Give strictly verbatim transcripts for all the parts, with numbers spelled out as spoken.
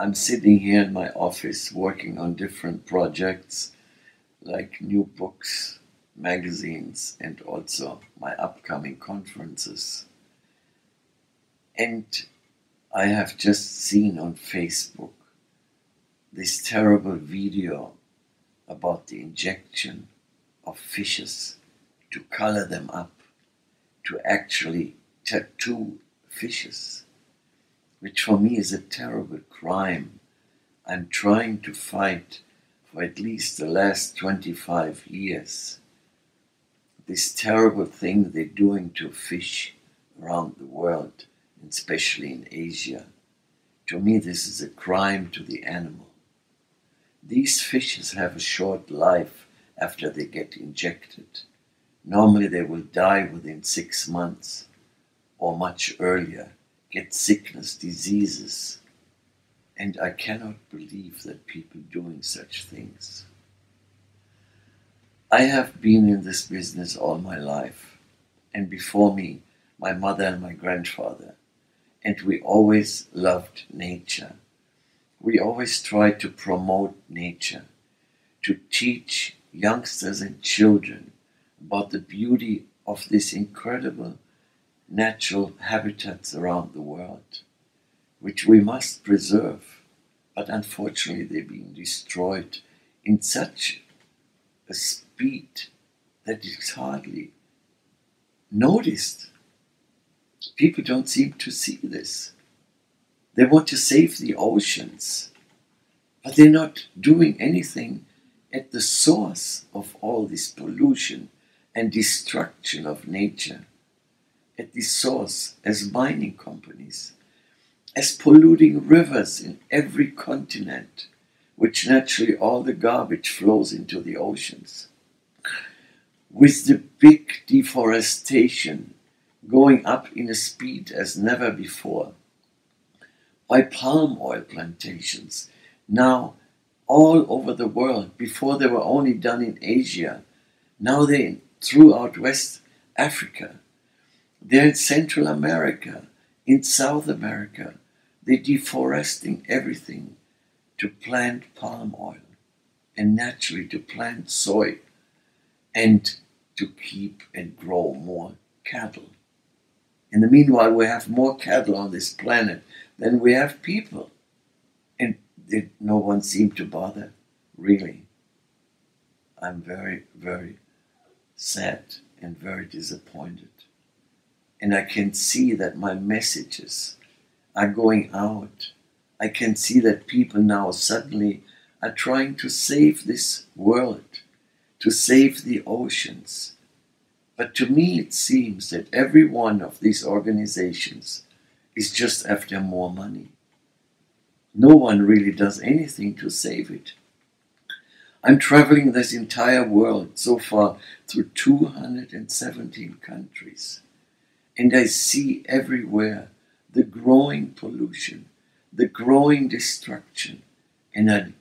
I'm sitting here in my office working on different projects like new books, magazines, and also my upcoming conferences. And I have just seen on Facebook this terrible video about the injection of fishes to color them up, to actually tattoo fishes, which for me is a terrible crime. I'm trying to fight for at least the last twenty-five years. This terrible thing they're doing to fish around the world, and especially in Asia. To me, this is a crime to the animal. These fishes have a short life after they get injected. Normally they will die within six months or much earlier, get sickness, diseases. And I cannot believe that people doing such things. I have been in this business all my life, and before me, my mother and my grandfather, and we always loved nature. We always tried to promote nature, to teach youngsters and children about the beauty of these incredible natural habitats around the world, which we must preserve, but unfortunately they're being destroyed in such a speed that it's hardly noticed. People don't seem to see this. They want to save the oceans, but they're not doing anything at the source of all this pollution and destruction of nature, at the source as mining companies, as polluting rivers in every continent, which naturally all the garbage flows into the oceans. With the big deforestation going up in a speed as never before, by palm oil plantations, now all over the world. Before they were only done in Asia, now they're throughout West Africa, they're in Central America, in South America. They're deforesting everything to plant palm oil and naturally to plant soy and to keep and grow more cattle. In the meanwhile, we have more cattle on this planet than we have people. And did no one seem to bother? Really. I'm very, very sad and very disappointed. And I can see that my messages are going out. I can see that people now suddenly are trying to save this world, to save the oceans. But to me, it seems that every one of these organizations is just after more money. No one really does anything to save it. I'm traveling this entire world so far through two hundred seventeen countries. And I see everywhere the growing pollution, the growing destruction. And I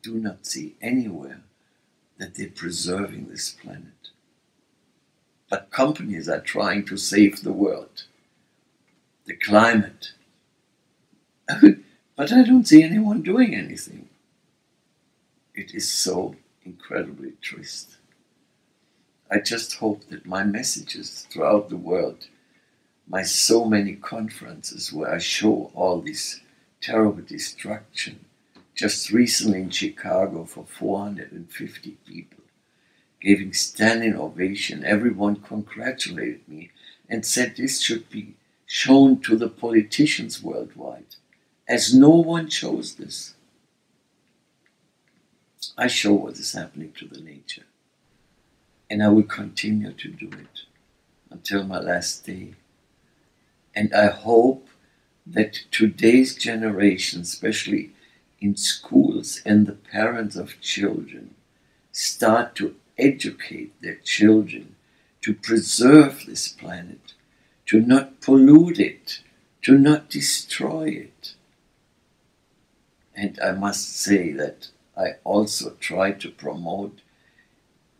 do not see anywhere that they're preserving this planet. But companies are trying to save the world, the climate. But I don't see anyone doing anything. It is so incredibly trist. I just hope that my messages throughout the world, my so many conferences where I show all this terrible destruction, just recently in Chicago for four hundred fifty people, giving standing ovation, everyone congratulated me and said this should be shown to the politicians worldwide, as no one shows this. I show what is happening to the nature, and I will continue to do it until my last day. And I hope that today's generation, especially in schools and the parents of children, start to educate their children to preserve this planet, to not pollute it, to not destroy it. And I must say that I also try to promote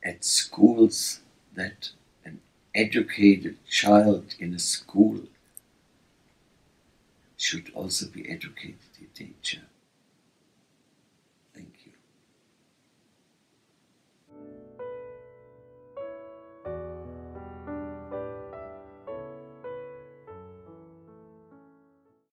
at schools that an educated child in a school should also be educated in nature.